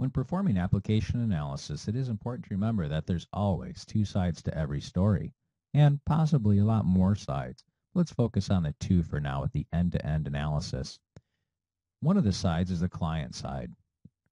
When performing application analysis, it is important to remember that there's always two sides to every story, and possibly a lot more sides. Let's focus on the two for now with the end-to-end analysis. One of the sides is the client side.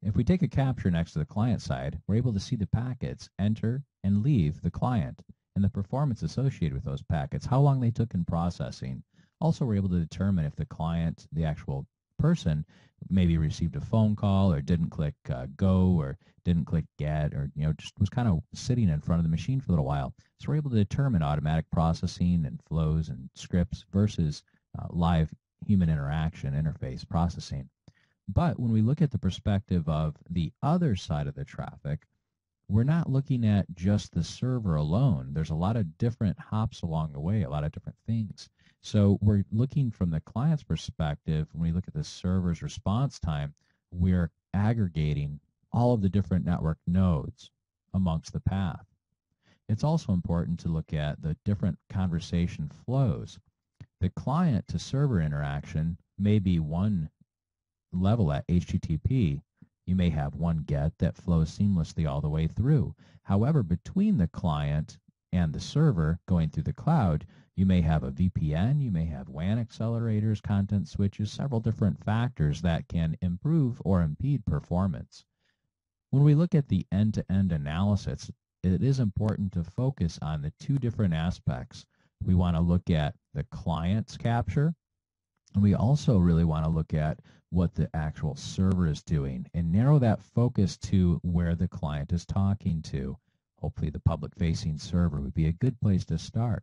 If we take a capture next to the client side, we're able to see the packets enter and leave the client, and the performance associated with those packets, how long they took in processing. Also, we're able to determine if the client, the actual person, maybe received a phone call or didn't click go or didn't click get, or just was kind of sitting in front of the machine for a little while. So we're able to determine automatic processing and flows and scripts versus live human interaction interface processing. But when we look at the perspective of the other side of the traffic, we're not looking at just the server alone. There's a lot of different hops along the way, a lot of different things. So we're looking from the client's perspective. When we look at the server's response time, we're aggregating all of the different network nodes amongst the path. It's also important to look at the different conversation flows. The client to server interaction may be one level at HTTP. You may have one GET that flows seamlessly all the way through. However, between the client and the server going through the cloud, you may have a VPN, you may have WAN accelerators, content switches, several different factors that can improve or impede performance. When we look at the end-to-end analysis, it is important to focus on the two different aspects. We want to look at the client's capture, and we also really want to look at what the actual server is doing and narrow that focus to where the client is talking to. Hopefully the public-facing server would be a good place to start.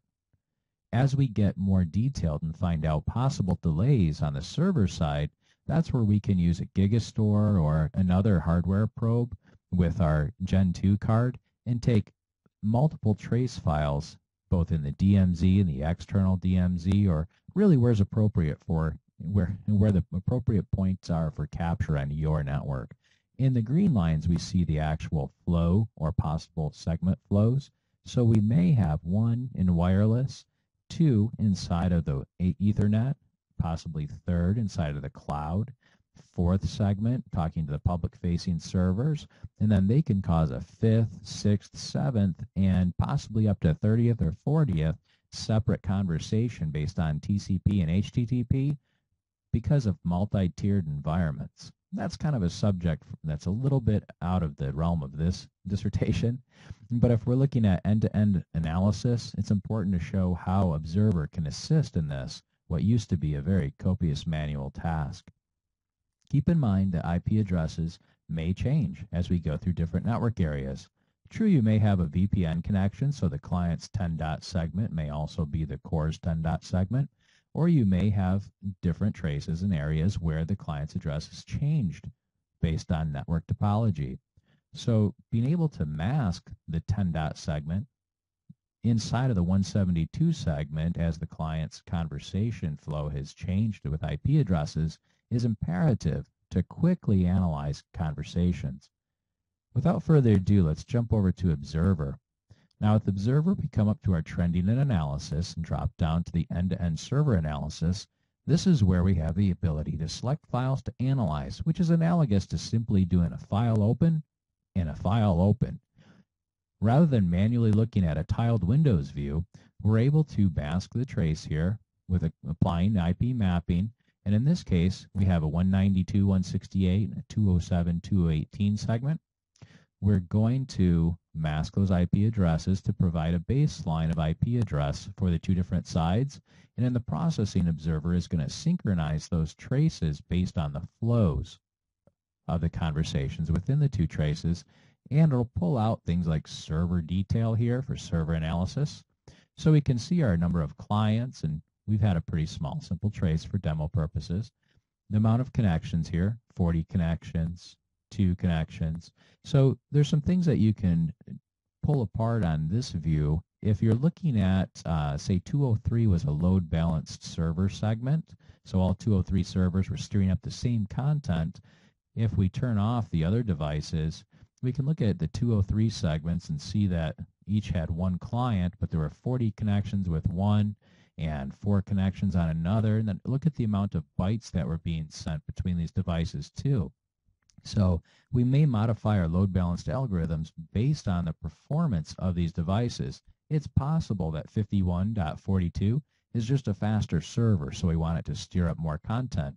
As we get more detailed and find out possible delays on the server side, that's where we can use a Gigastore or another hardware probe with our Gen 2 card and take multiple trace files, both in the DMZ and the external DMZ, or really where's appropriate for where the appropriate points are for capture on your network. In the green lines, we see the actual flow or possible segment flows. So we may have one in wireless, two inside of the Ethernet, possibly third inside of the cloud, fourth segment talking to the public-facing servers, and then they can cause a fifth, sixth, seventh, and possibly up to 30th or 40th separate conversation based on TCP and HTTP because of multi-tiered environments. That's kind of a subject that's a little bit out of the realm of this dissertation, but if we're looking at end-to-end analysis, it's important to show how Observer can assist in this, what used to be a very copious manual task. Keep in mind that IP addresses may change as we go through different network areas. True, you may have a VPN connection, so the client's 10-dot segment may also be the core's 10-dot segment, or you may have different traces and areas where the client's address is changed based on network topology. So being able to mask the 10-dot segment inside of the 172 segment as the client's conversation flow has changed with IP addresses is imperative to quickly analyze conversations. Without further ado, let's jump over to Observer. Now with Observer, we come up to our trending and analysis and drop down to the end-to-end server analysis. This is where we have the ability to select files to analyze, which is analogous to simply doing a file open and a file open. Rather than manually looking at a tiled Windows view, we're able to mask the trace here with applying IP mapping. And in this case, we have a 192.168 and a 207.218 segment. We're going to mask those IP addresses to provide a baseline of IP address for the two different sides. And in the processing, Observer is going to synchronize those traces based on the flows of the conversations within the two traces. And it'll pull out things like server detail here for server analysis. So we can see our number of clients, and we've had a pretty small, simple trace for demo purposes. The amount of connections here, 40 connections. 2 connections. So there's some things that you can pull apart on this view. If you're looking at, say, 203 was a load balanced server segment, so all 203 servers were stirring up the same content. If we turn off the other devices, we can look at the 203 segments and see that each had one client, but there were 40 connections with one and 4 connections on another. And then look at the amount of bytes that were being sent between these devices too. So we may modify our load balanced algorithms based on the performance of these devices. It's possible that 51.42 is just a faster server, so we want it to steer up more content.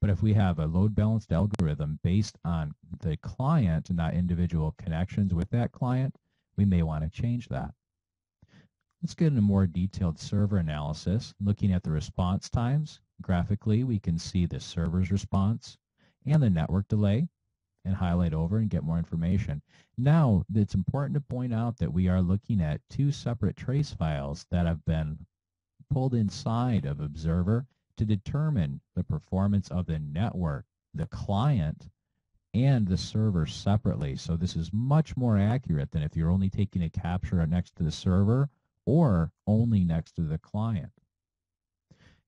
But if we have a load balanced algorithm based on the client, not individual connections with that client, we may want to change that. Let's get into more detailed server analysis. Looking at the response times, graphically we can see the server's response and the network delay and highlight over and get more information. Now, it's important to point out that we are looking at two separate trace files that have been pulled inside of Observer to determine the performance of the network, the client, and the server separately. So this is much more accurate than if you're only taking a capture next to the server or only next to the client.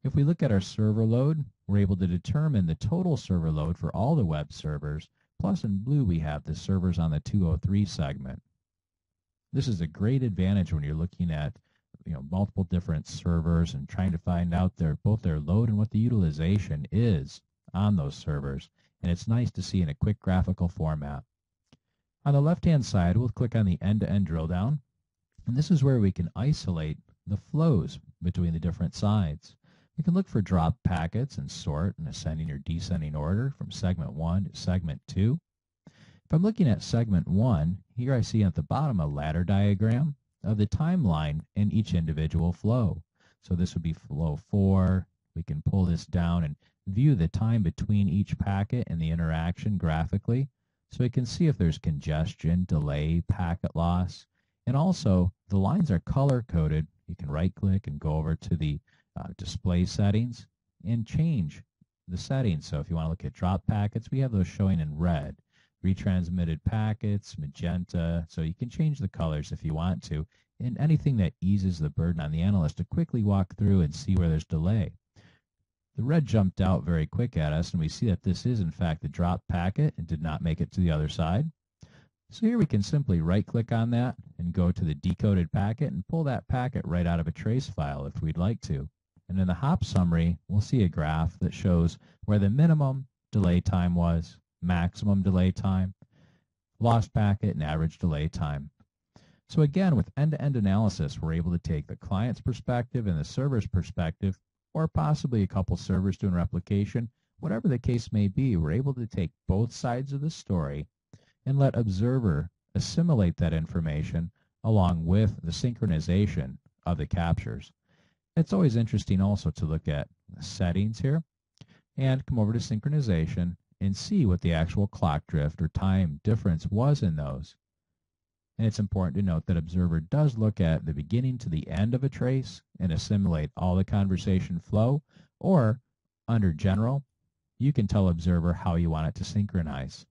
If we look at our server load, we're able to determine the total server load for all the web servers. Plus in blue we have the servers on the 203 segment. This is a great advantage when you're looking at multiple different servers and trying to find out both their load and what the utilization is on those servers. And it's nice to see in a quick graphical format. On the left-hand side, we'll click on the end-to-end drill down. And this is where we can isolate the flows between the different sides. We can look for drop packets and sort in ascending or descending order from segment 1 to segment 2. If I'm looking at segment 1, here I see at the bottom a ladder diagram of the timeline in each individual flow. So this would be flow 4. We can pull this down and view the time between each packet and the interaction graphically. So we can see if there's congestion, delay, packet loss. And also, the lines are color-coded. You can right-click and go over to the display settings and change the settings. So if you want to look at drop packets, we have those showing in red. Retransmitted packets, magenta. So you can change the colors if you want to. And anything that eases the burden on the analyst to quickly walk through and see where there's delay. The red jumped out very quick at us, and we see that this is, in fact, the drop packet and did not make it to the other side. So here we can simply right-click on that and go to the decoded packet and pull that packet right out of a trace file if we'd like to. And in the hop summary, we'll see a graph that shows where the minimum delay time was, maximum delay time, lost packet, and average delay time. So again, with end-to-end analysis, we're able to take the client's perspective and the server's perspective, or possibly a couple servers doing replication. Whatever the case may be, we're able to take both sides of the story and let Observer assimilate that information along with the synchronization of the captures. It's always interesting also to look at settings here and come over to synchronization and see what the actual clock drift or time difference was in those. And it's important to note that Observer does look at the beginning to the end of a trace and assimilate all the conversation flow, or under General, you can tell Observer how you want it to synchronize.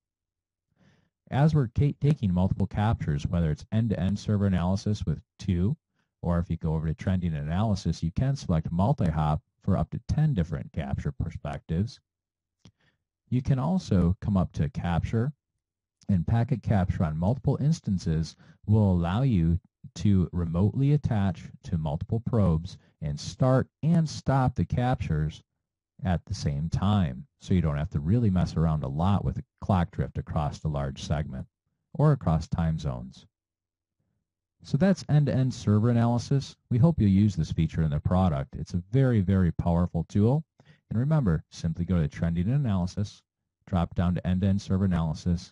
As we're taking multiple captures, whether it's end-to-end server analysis with 2, or if you go over to trending analysis, you can select multi-hop for up to 10 different capture perspectives. You can also come up to capture, and packet capture on multiple instances will allow you to remotely attach to multiple probes and start and stop the captures at the same time, so you don't have to really mess around a lot with the clock drift across the large segment or across time zones. So that's end-to-end server analysis. We hope you'll use this feature in the product. It's a very, very powerful tool. And remember, simply go to trending analysis, drop down to end-to-end server analysis,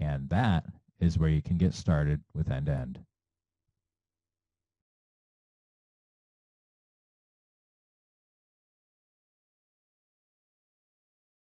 and that is where you can get started with end-to-end.